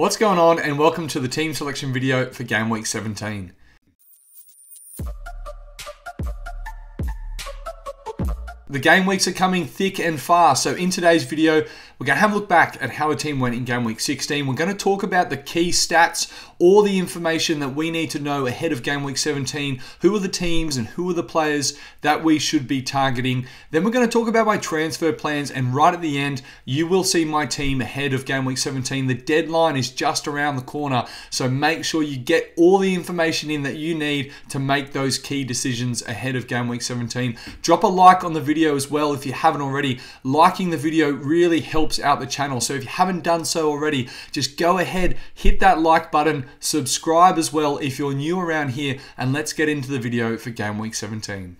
What's going on, and welcome to the team selection video for game week 17. The game weeks are coming thick and fast, so in today's video, we're going to have a look back at how a team went in game week 16. We're going to talk about the key stats, all the information that we need to know ahead of game week 17. Who are the teams and who are the players that we should be targeting? Then we're going to talk about my transfer plans, and right at the end, you will see my team ahead of game week 17. The deadline is just around the corner, so make sure you get all the information in that you need to make those key decisions ahead of game week 17. Drop a like on the video as well if you haven't already. Liking the video really helps out the channel, so if you haven't done so already, just go ahead, hit that like button, subscribe as well if you're new around here, and let's get into the video for game week 17.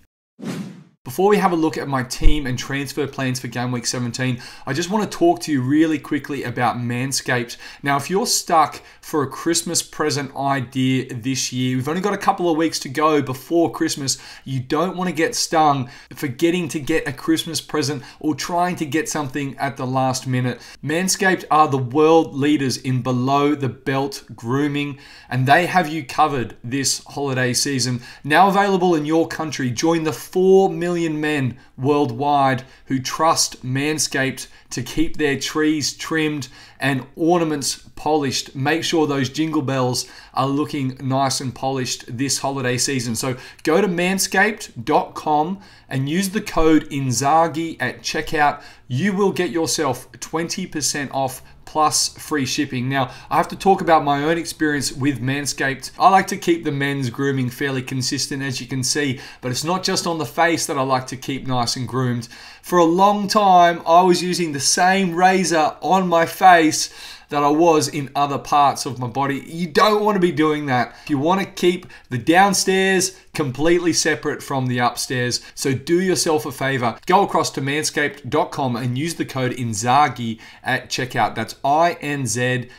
Before we have a look at my team and transfer plans for game week 17, I just want to talk to you really quickly about Manscaped. Now, if you're stuck for a Christmas present idea this year, we've only got a couple of weeks to go before Christmas. You don't want to get stung forgetting to get a Christmas present or trying to get something at the last minute. Manscaped are the world leaders in below the belt grooming, and they have you covered this holiday season. Now available in your country, join the 4 million men worldwide who trust Manscaped to keep their trees trimmed and ornaments polished. Make sure those jingle bells are looking nice and polished this holiday season. So go to manscaped.com and use the code Inzaghi at checkout. You will get yourself 20% off plus free shipping. Now, I have to talk about my own experience with Manscaped. I like to keep the men's grooming fairly consistent, as you can see, but it's not just on the face that I like to keep nice and groomed. For a long time, I was using the same razor on my face that I was in other parts of my body. You don't want to be doing that. You want to keep the downstairs completely separate from the upstairs. So do yourself a favor. Go across to manscaped.com and use the code Inzaghi at checkout. That's INZAGHI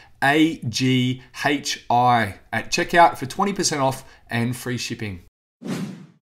at checkout for 20% off and free shipping.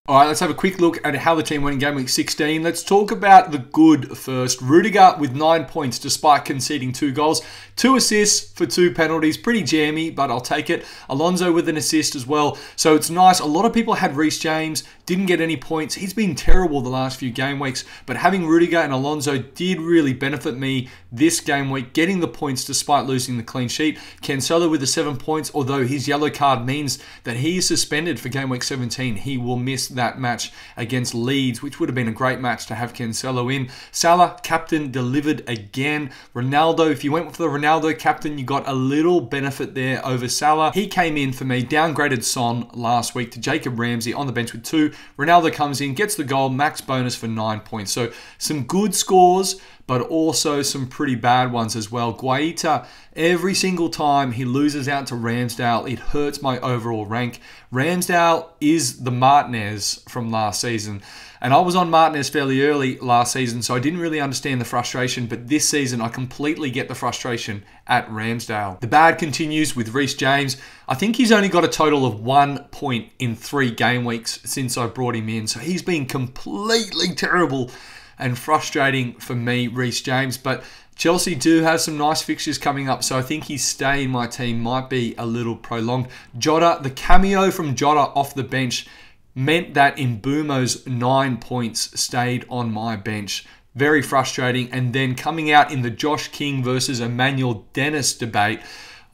All right, let's have a quick look at how the team went in game week 16. Let's talk about the good first. Rudiger with 9 points despite conceding 2 goals. 2 assists for 2 penalties. Pretty jammy, but I'll take it. Alonso with an assist as well. So it's nice. A lot of people had Reece James, didn't get any points. He's been terrible the last few game weeks, but having Rudiger and Alonso did really benefit me this game week, getting the points despite losing the clean sheet. Cancelo with the 7 points, although his yellow card means that he is suspended for game week 17. He will miss that match against Leeds, which would have been a great match to have Cancelo in. Salah, captain, delivered again. Ronaldo, if you went for the Ronaldo captain, you got a little benefit there over Salah. He came in for me, downgraded Son last week to Jacob Ramsey on the bench with 2. Ronaldo comes in, gets the goal, max bonus for 9 points. So some good scores, but also some pretty bad ones as well. Guaita, every single time he loses out to Ramsdale, it hurts my overall rank. Ramsdale is the Martinez from last season. And I was on Martinez fairly early last season, so I didn't really understand the frustration, but this season I completely get the frustration at Ramsdale. The bad continues with Rhys James. I think he's only got a total of 1 point in 3 game weeks since I brought him in, so he's been completely terrible and frustrating for me, Reece James. But Chelsea do have some nice fixtures coming up, so I think his stay in my team might be a little prolonged. Jota, the cameo from Jota off the bench meant that Mbumo's 9 points stayed on my bench. Very frustrating. And then coming out in the Josh King versus Emmanuel Dennis debate,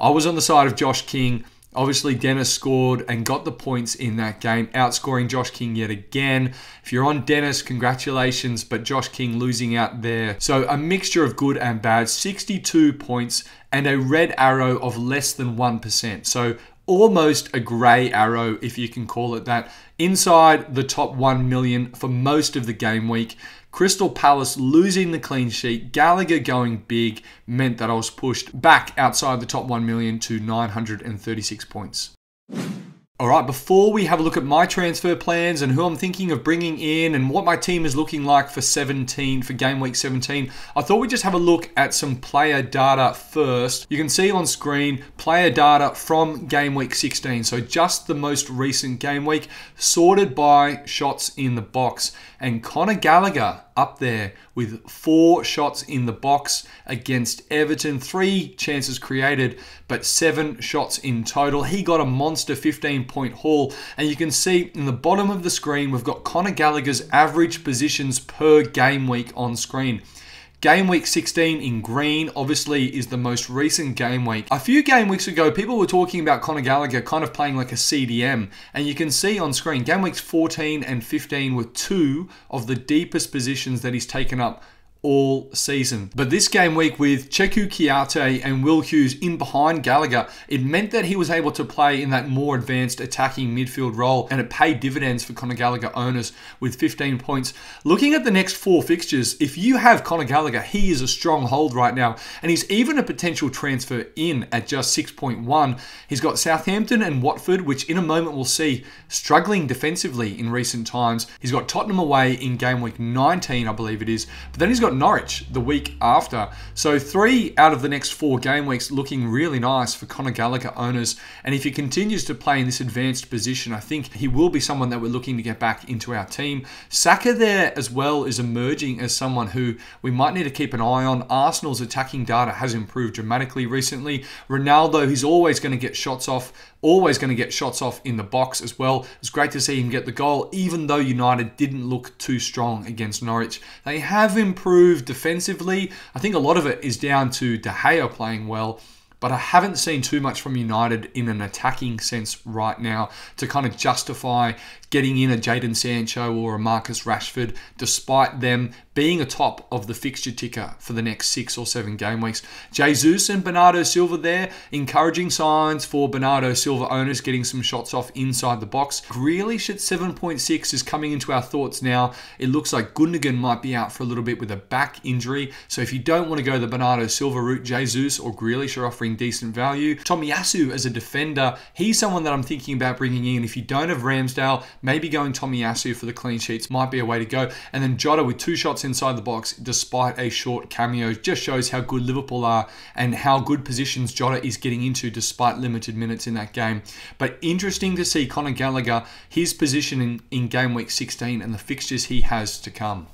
I was on the side of Josh King. Obviously, Dennis scored and got the points in that game, outscoring Josh King yet again. If you're on Dennis, congratulations, but Josh King losing out there. So a mixture of good and bad, 62 points and a red arrow of less than 1%. So almost a grey arrow, if you can call it that. Inside the top 1 million for most of the game week. Crystal Palace losing the clean sheet, Gallagher going big, meant that I was pushed back outside the top 1 million to 936 points. All right, before we have a look at my transfer plans and who I'm thinking of bringing in and what my team is looking like for game week 17, I thought we'd just have a look at some player data first. You can see on screen player data from game week 16, so just the most recent game week, sorted by shots in the box. And Conor Gallagher up there with 4 shots in the box against Everton, 3 chances created, but 7 shots in total. He got a monster 15-point haul, and you can see in the bottom of the screen, we've got Conor Gallagher's average positions per game week on screen. Game week 16 in green obviously is the most recent game week. A few game weeks ago, people were talking about Conor Gallagher kind of playing like a CDM, and you can see on screen, game weeks 14 and 15 were 2 of the deepest positions that he's taken up all season. But this game week with Cheku Kiate and Will Hughes in behind Gallagher, it meant that he was able to play in that more advanced attacking midfield role, and it paid dividends for Conor Gallagher owners with 15 points. Looking at the next 4 fixtures, if you have Conor Gallagher, he is a strong hold right now, and he's even a potential transfer in at just 6.1. He's got Southampton and Watford, which in a moment we'll see struggling defensively in recent times. He's got Tottenham away in game week 19, I believe it is, but then he's got Norwich the week after. So 3 out of the next 4 game weeks looking really nice for Conor Gallagher owners. And if he continues to play in this advanced position, I think he will be someone that we're looking to get back into our team. Saka there as well is emerging as someone who we might need to keep an eye on. Arsenal's attacking data has improved dramatically recently. Ronaldo, he's always going to get shots off, always going to get shots off in the box as well. It's great to see him get the goal, even though United didn't look too strong against Norwich. They have improved defensively. I think a lot of it is down to De Gea playing well, but I haven't seen too much from United in an attacking sense right now to kind of justify getting in a Jadon Sancho or a Marcus Rashford, despite them being atop of the fixture ticker for the next 6 or 7 game weeks. Jesus and Bernardo Silva there, encouraging signs for Bernardo Silva owners getting some shots off inside the box. Grealish at 7.6 is coming into our thoughts now. It looks like Gundogan might be out for a little bit with a back injury, so if you don't want to go the Bernardo Silva route, Jesus or Grealish are offering decent value. Tomiyasu as a defender, he's someone that I'm thinking about bringing in. If you don't have Ramsdale, maybe going Tomiyasu for the clean sheets might be a way to go. And then Jota with 2 shots inside the box, despite a short cameo, just shows how good Liverpool are and how good positions Jota is getting into despite limited minutes in that game. But interesting to see Conor Gallagher, his position in game week 16 and the fixtures he has to come.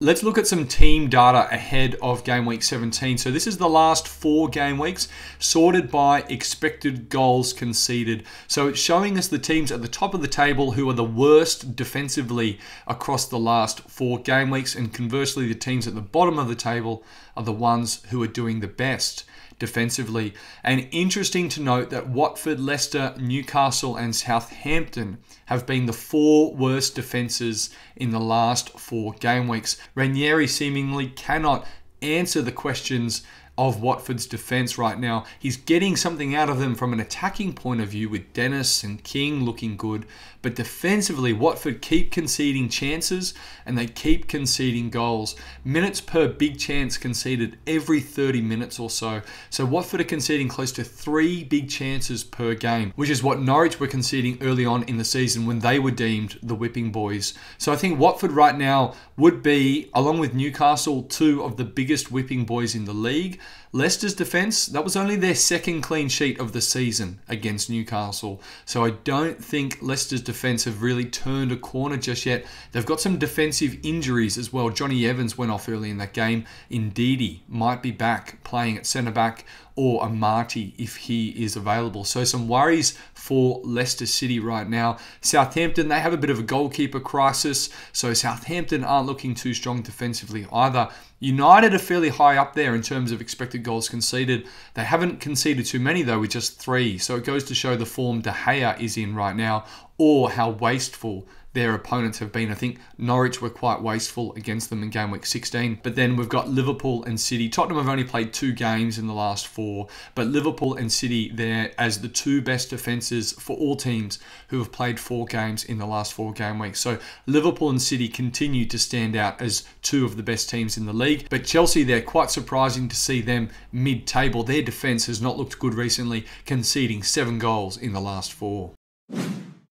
Let's look at some team data ahead of game week 17. So this is the last 4 game weeks sorted by expected goals conceded. So it's showing us the teams at the top of the table who are the worst defensively across the last 4 game weeks, and conversely the teams at the bottom of the table are the ones who are doing the best defensively. And interesting to note that Watford, Leicester, Newcastle and Southampton have been the 4 worst defenses in the last 4 game weeks. Ranieri seemingly cannot answer the questions of Watford's defense right now. He's getting something out of them from an attacking point of view with Dennis and King looking good, but defensively Watford keep conceding chances and they keep conceding goals. Minutes per big chance conceded every 30 minutes or so. So Watford are conceding close to 3 big chances per game, which is what Norwich were conceding early on in the season when they were deemed the whipping boys. So I think Watford right now would be, along with Newcastle, 2 of the biggest whipping boys in the league. Leicester's defense, that was only their 2nd clean sheet of the season against Newcastle. So I don't think Leicester's defense have really turned a corner just yet. They've got some defensive injuries as well. Johnny Evans went off early in that game. Ndidi might be back playing at centre back, or Amati if he is available. So some worries for Leicester City right now. Southampton, they have a bit of a goalkeeper crisis, so Southampton aren't looking too strong defensively either. United are fairly high up there in terms of expected goals conceded. They haven't conceded too many though, with just 3. So it goes to show the form De Gea is in right now, or how wasteful their opponents have been. I think Norwich were quite wasteful against them in game week 16. But then we've got Liverpool and City. Tottenham have only played 2 games in the last 4, but Liverpool and City there as the 2 best defenses for all teams who have played 4 games in the last 4 game weeks. So Liverpool and City continue to stand out as 2 of the best teams in the league. But Chelsea, they're quite surprising to see them mid-table. Their defense has not looked good recently, conceding 7 goals in the last 4.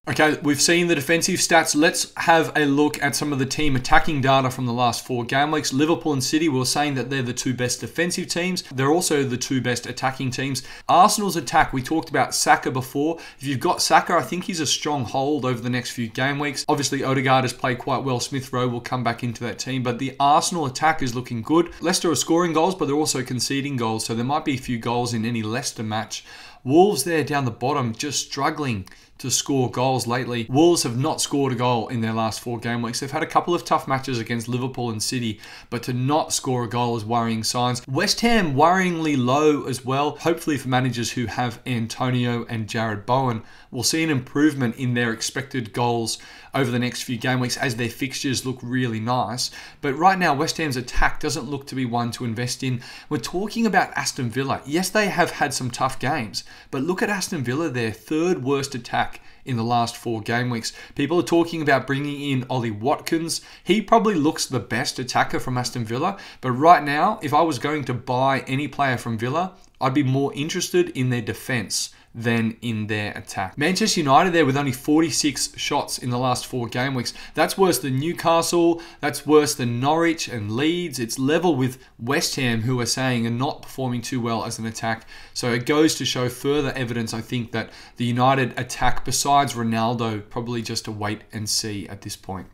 Okay, we've seen the defensive stats. Let's have a look at some of the team attacking data from the last 4 game weeks. Liverpool and City, we're saying that they're the 2 best defensive teams. They're also the 2 best attacking teams. Arsenal's attack, we talked about Saka before. If you've got Saka, I think he's a strong hold over the next few game weeks. Obviously, Odegaard has played quite well. Smith Rowe will come back into that team, but the Arsenal attack is looking good. Leicester are scoring goals, but they're also conceding goals, so there might be a few goals in any Leicester match. Wolves there down the bottom, just struggling to score goals lately. Wolves have not scored a goal in their last 4 game weeks. They've had a couple of tough matches against Liverpool and City, but to not score a goal is worrying signs. West Ham worryingly low as well. Hopefully for managers who have Antonio and Jared Bowen, we'll see an improvement in their expected goals over the next few game weeks as their fixtures look really nice. But right now, West Ham's attack doesn't look to be one to invest in. We're talking about Aston Villa. Yes, they have had some tough games, but look at Aston Villa, their 3rd worst attack in the last 4 game weeks. People are talking about bringing in Ollie Watkins. He probably looks the best attacker from Aston Villa, but right now, if I was going to buy any player from Villa, I'd be more interested in their defense than in their attack. Manchester United there with only 46 shots in the last 4 game weeks. That's worse than Newcastle, that's worse than Norwich and Leeds. It's level with West Ham, who are saying are not performing too well as an attack. So it goes to show further evidence, I think, that the United attack, besides Ronaldo, probably just a wait and see at this point.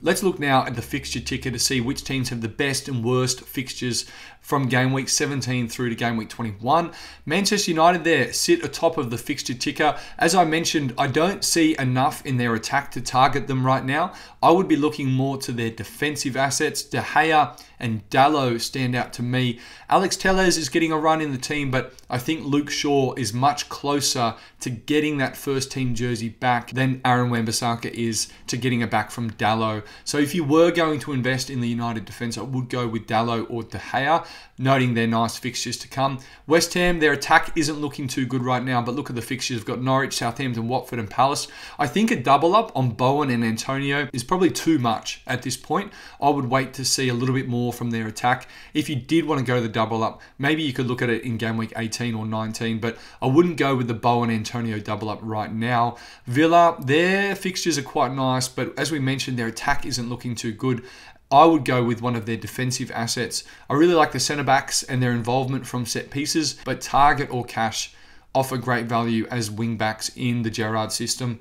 Let's look now at the fixture ticker to see which teams have the best and worst fixtures from game week 17 through to game week 21. Manchester United there sit atop of the fixture ticker. As I mentioned, I don't see enough in their attack to target them right now. I would be looking more to their defensive assets. De Gea and Dallow stand out to me. Alex Telles is getting a run in the team, but I think Luke Shaw is much closer to getting that first team jersey back than Aaron Wan-Bissaka is to getting it back from Dallow. So if you were going to invest in the United defense, I would go with Dallow or De Gea, noting their nice fixtures to come. West Ham, their attack isn't looking too good right now, but look at the fixtures. We've got Norwich, Southampton, Watford and Palace. I think a double up on Bowen and Antonio is probably too much at this point. I would wait to see a little bit more from their attack. If you did want to go the double up, maybe you could look at it in game week 18 or 19, but I wouldn't go with the Bowen Antonio double up right now. Villa, their fixtures are quite nice, but as we mentioned, their attack isn't looking too good. I would go with one of their defensive assets. I really like the centre backs and their involvement from set pieces, but Target or Cash offer great value as wing backs in the Gerrard system.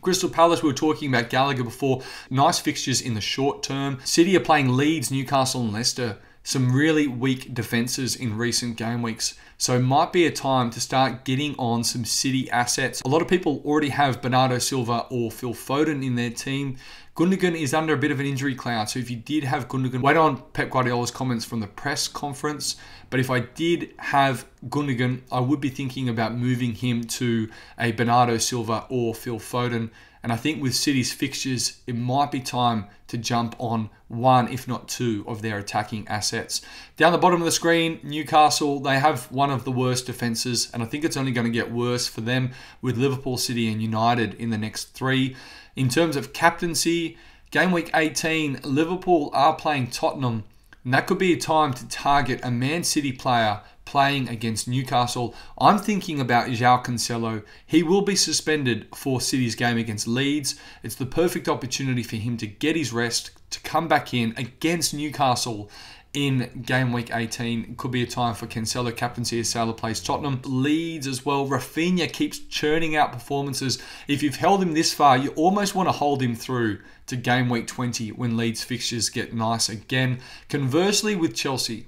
Crystal Palace, we were talking about Gallagher before. Nice fixtures in the short term. City are playing Leeds, Newcastle and Leicester. Some really weak defenses in recent game weeks. So might be a time to start getting on some City assets. A lot of people already have Bernardo Silva or Phil Foden in their team. Gundogan is under a bit of an injury cloud. So if you did have Gundogan, wait on Pep Guardiola's comments from the press conference. But if I did have Gundogan, I would be thinking about moving him to a Bernardo Silva or Phil Foden. And I think with City's fixtures, it might be time to jump on one, if not two, of their attacking assets. Down the bottom of the screen, Newcastle, they have one of the worst defenses, and I think it's only going to get worse for them with Liverpool, City, and United in the next 3. In terms of captaincy, game week 18, Liverpool are playing Tottenham, and that could be a time to target a Man City player playing against Newcastle. I'm thinking about João Cancelo. He will be suspended for City's game against Leeds. It's the perfect opportunity for him to get his rest, to come back in against Newcastle in game week 18. Could be a time for Cancelo captaincy as Salah plays Tottenham. Leeds as well. Rafinha keeps churning out performances. If you've held him this far, you almost want to hold him through to game week 20 when Leeds fixtures get nice again. Conversely with Chelsea,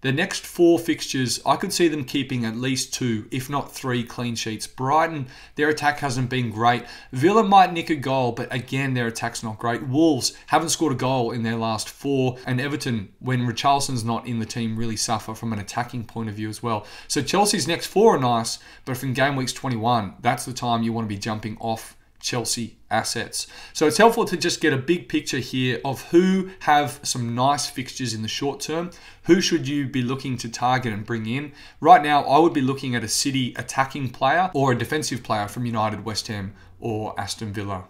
the next 4 fixtures, I could see them keeping at least 2, if not 3 clean sheets. Brighton, their attack hasn't been great. Villa might nick a goal, but again, their attack's not great. Wolves haven't scored a goal in their last 4. And Everton, when Richarlison's not in the team, really suffer from an attacking point of view as well. So Chelsea's next 4 are nice, but from game weeks 21, that's the time you want to be jumping off Chelsea assets. So it's helpful to just get a big picture here of who have some nice fixtures in the short term. Who should you be looking to target and bring in? Right now, I would be looking at a City attacking player or a defensive player from United, West Ham, or Aston Villa.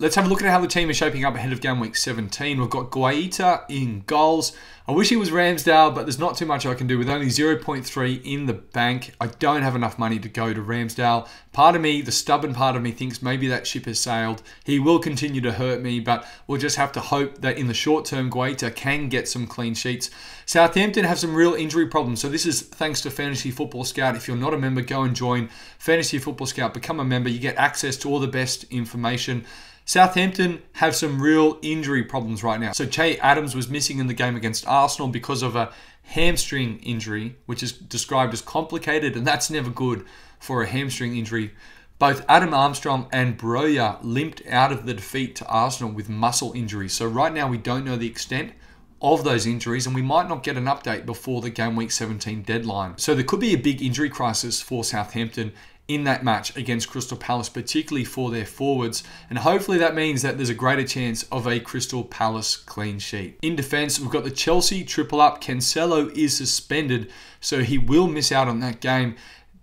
Let's have a look at how the team is shaping up ahead of game week 17. We've got Guaita in goals. I wish he was Ramsdale, but there's not too much I can do with only 0.3 in the bank. I don't have enough money to go to Ramsdale. Part of me, the stubborn part of me, thinks maybe that ship has sailed. He will continue to hurt me, but we'll just have to hope that in the short term, Guaita can get some clean sheets. Southampton have some real injury problems. So this is thanks to Fantasy Football Scout. If you're not a member, go and join Fantasy Football Scout. Become a member. You get access to all the best information. Southampton have some real injury problems right now. So Che Adams was missing in the game against Arsenal because of a hamstring injury, which is described as complicated, and that's never good for a hamstring injury. Both Adam Armstrong and Broya limped out of the defeat to Arsenal with muscle injuries. So right now we don't know the extent of those injuries, and we might not get an update before the game week 17 deadline. So there could be a big injury crisis for Southampton in that match against Crystal Palace, particularly for their forwards. And hopefully that means that there's a greater chance of a Crystal Palace clean sheet. In defense, we've got the Chelsea triple up. Cancelo is suspended, so he will miss out on that game.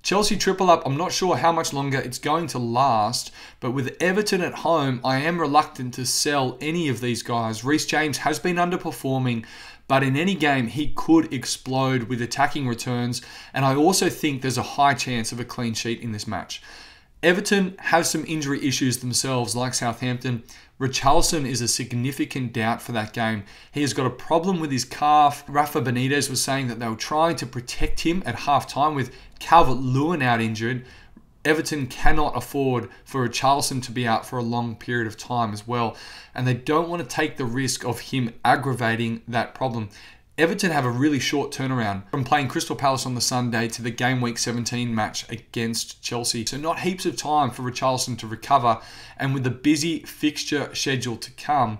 Chelsea triple up, I'm not sure how much longer it's going to last, but with Everton at home, I am reluctant to sell any of these guys. Reece James has been underperforming, but in any game, he could explode with attacking returns, and I also think there's a high chance of a clean sheet in this match. Everton have some injury issues themselves, like Southampton. Richarlison is a significant doubt for that game. He has got a problem with his calf. Rafa Benitez was saying that they were trying to protect him at halftime with Calvert-Lewin out injured. Everton cannot afford for Richarlison to be out for a long period of time as well, and they don't want to take the risk of him aggravating that problem. Everton have a really short turnaround from playing Crystal Palace on the Sunday to the game week 17 match against Chelsea. So not heaps of time for Richarlison to recover. And with the busy fixture schedule to come,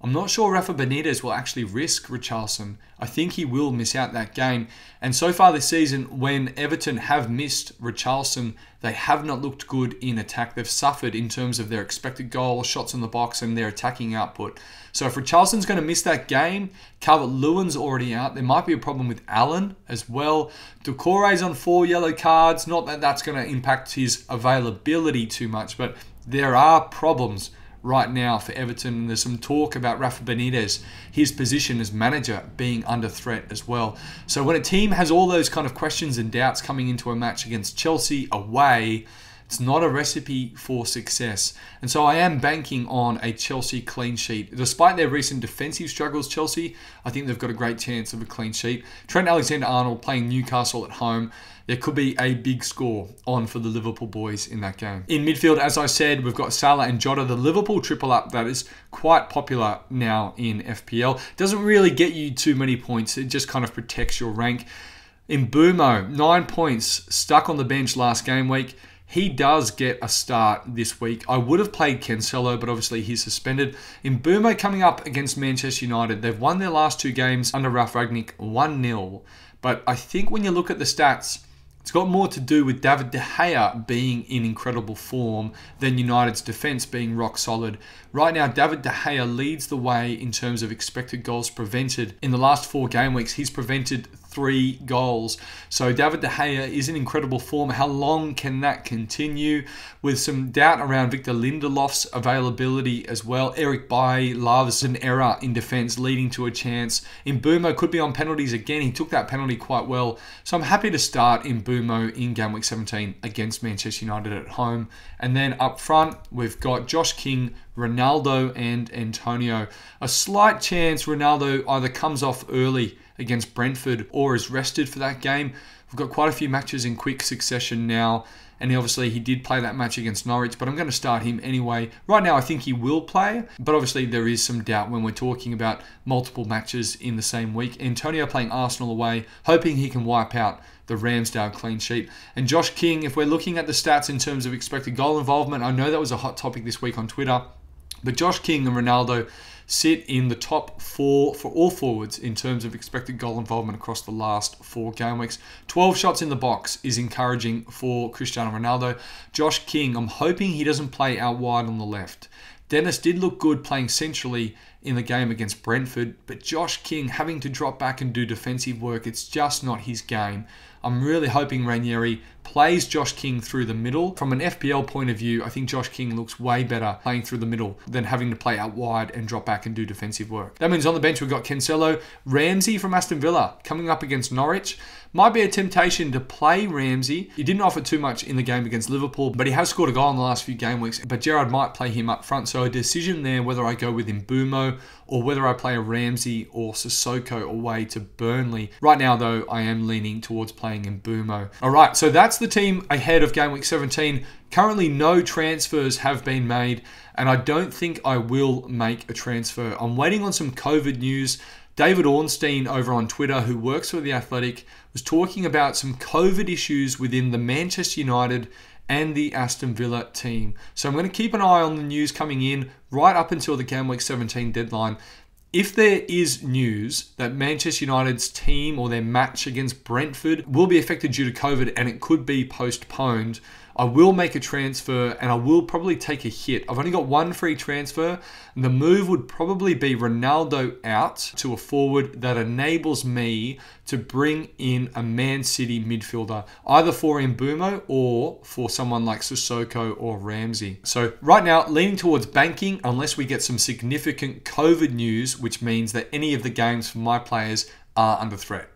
I'm not sure Rafa Benitez will actually risk Richarlison. I think he will miss out that game. And so far this season, when Everton have missed Richarlison, they have not looked good in attack. They've suffered in terms of their expected goal, shots on the box, and their attacking output. So if Richarlison's going to miss that game, Calvert-Lewin's already out. There might be a problem with Allen as well. Doucouré's on 4 yellow cards. Not that that's going to impact his availability too much, but there are problems right now for Everton. There's some talk about Rafa Benitez, his position as manager, being under threat as well. So when a team has all those kind of questions and doubts coming into a match against Chelsea away, it's not a recipe for success. And so I am banking on a Chelsea clean sheet. Despite their recent defensive struggles, Chelsea, I think they've got a great chance of a clean sheet. Trent Alexander-Arnold playing Newcastle at home. There could be a big score on for the Liverpool boys in that game. In midfield, as I said, we've got Salah and Jota. The Liverpool triple up, that is quite popular now in FPL. Doesn't really get you too many points. It just kind of protects your rank. Mbumo, 9 points, stuck on the bench last game week. He does get a start this week. I would have played Cancelo, but obviously he's suspended. Mbumo coming up against Manchester United. They've won their last 2 games under Ralf Rangnick 1-0. But I think when you look at the stats, it's got more to do with David De Gea being in incredible form than United's defense being rock solid. Right now, David De Gea leads the way in terms of expected goals prevented. In the last 4 game weeks, he's prevented 3 goals. So David De Gea is in incredible form. How long can that continue? With some doubt around Victor Lindelof's availability as well. Eric Bailly loves an error in defense leading to a chance. Mbumo could be on penalties again. He took that penalty quite well. So I'm happy to start Mbumo in game week 17 against Manchester United at home. And then up front, we've got Josh King, Ronaldo and Antonio. A slight chance Ronaldo either comes off early against Brentford or is rested for that game. We've got quite a few matches in quick succession now, and obviously he did play that match against Norwich, but I'm going to start him anyway. Right now I think he will play, but obviously there is some doubt when we're talking about multiple matches in the same week. Antonio playing Arsenal away, hoping he can wipe out the Ramsdale clean sheet. And Josh King, if we're looking at the stats in terms of expected goal involvement, I know that was a hot topic this week on Twitter, but Josh King and Ronaldo sit in the top 4 for all forwards in terms of expected goal involvement across the last 4 game weeks. 12 shots in the box is encouraging for Cristiano Ronaldo. Josh King, I'm hoping he doesn't play out wide on the left. Dennis did look good playing centrally in the game against Brentford, but Josh King having to drop back and do defensive work, it's just not his game. I'm really hoping Ranieri plays Josh King through the middle. From an FPL point of view, I think Josh King looks way better playing through the middle than having to play out wide and drop back and do defensive work. That means on the bench we've got Cancelo, Ramsey from Aston Villa coming up against Norwich. Might be a temptation to play Ramsey. He didn't offer too much in the game against Liverpool, but he has scored a goal in the last few game weeks. But Gerrard might play him up front, so a decision there whether I go with Mbumo or whether I play a Ramsey or Sissoko away to Burnley. Right now, though, I am leaning towards playing Mbumo. All right, so that's the team ahead of game week 17. Currently, no transfers have been made, and I don't think I will make a transfer. I'm waiting on some COVID news. David Ornstein over on Twitter, who works for The Athletic, was talking about some COVID issues within the Manchester United and the Aston Villa team. So I'm going to keep an eye on the news coming in right up until the game week 17 deadline. If there is news that Manchester United's team or their match against Brentford will be affected due to COVID and it could be postponed, I will make a transfer and I will probably take a hit. I've only got one free transfer. And the move would probably be Ronaldo out to a forward that enables me to bring in a Man City midfielder, either for Mbumo or for someone like Sissoko or Ramsey. So right now, leaning towards banking unless we get some significant COVID news, which means that any of the games for my players are under threat.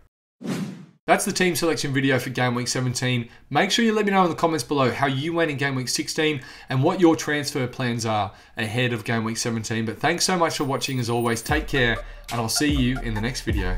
That's the team selection video for game week 17. Make sure you let me know in the comments below how you went in game week 16 and what your transfer plans are ahead of game week 17. But thanks so much for watching as always. Take care and I'll see you in the next video.